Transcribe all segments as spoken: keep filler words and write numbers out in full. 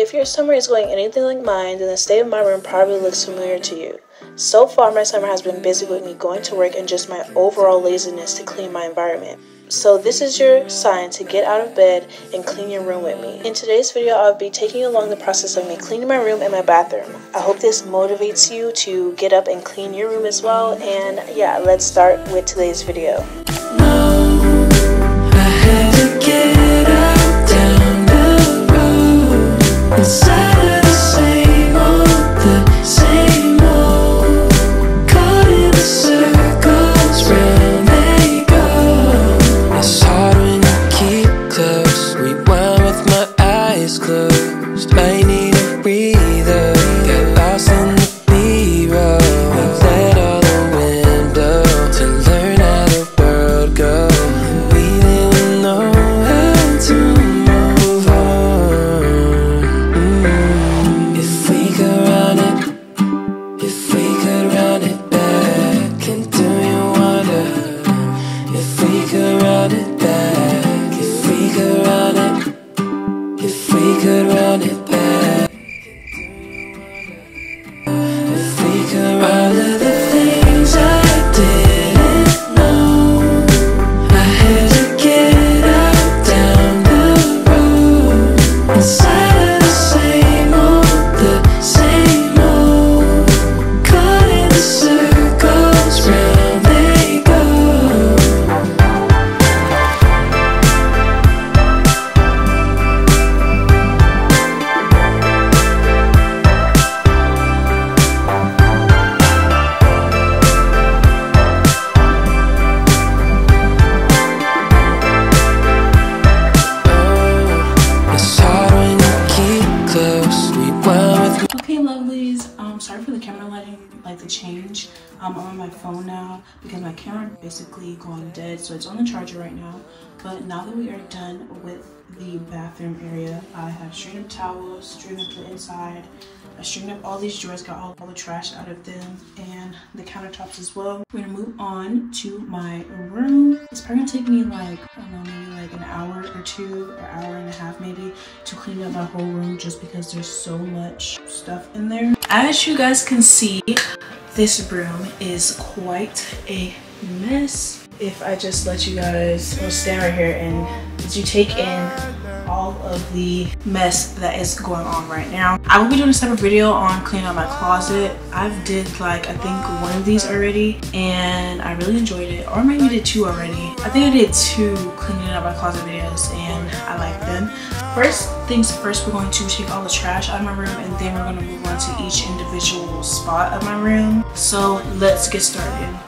If your summer is going anything like mine, then the state of my room probably looks familiar to you. So far, my summer has been busy with me going to work and just my overall laziness to clean my environment. So this is your sign to get out of bed and clean your room with me. In today's video, I'll be taking you along the process of me cleaning my room and my bathroom. I hope this motivates you to get up and clean your room as well. And yeah, let's start with today's video. Change. Um, I'm on my phone now because my camera basically gone dead, so it's on the charger right now. But now that we are done with the bathroom area, I have straightened up towels, straightened up the inside, I straightened up all these drawers, got all, all the trash out of them, and the countertops as well. We're gonna move on to my room. It's probably gonna take me like, I don't know, maybe like an hour or two, or hour and a half maybe, to clean up my whole room just because there's so much stuff in there. As you guys can see, this room is quite a mess. If I just let you guys we'll stand right here and you take in all of the mess that is going on right now. I will be doing a separate video on cleaning out my closet. I've did like I think one of these already and I really enjoyed it, or maybe did two already. I think I did two cleaning out my closet videos and I like them. First things first, we're going to take all the trash out of my room and then we're going to move on to each individual spot of my room. So let's get started.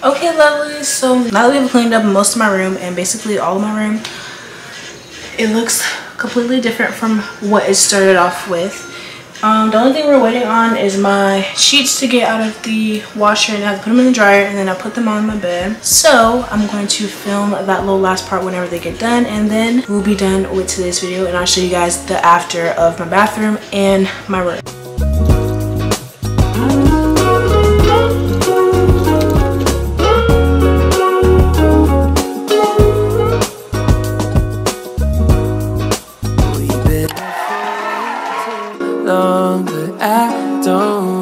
Okay, lovely, so now that we've cleaned up most of my room and basically all of my room, it looks completely different from what it started off with. Um, the only thing we're waiting on is my sheets to get out of the washer, and I have to put them in the dryer, and then I put them on my bed. So I'm going to film that little last part whenever they get done, and then we'll be done with today's video, and I'll show you guys the after of my bathroom and my room. Long, but I don't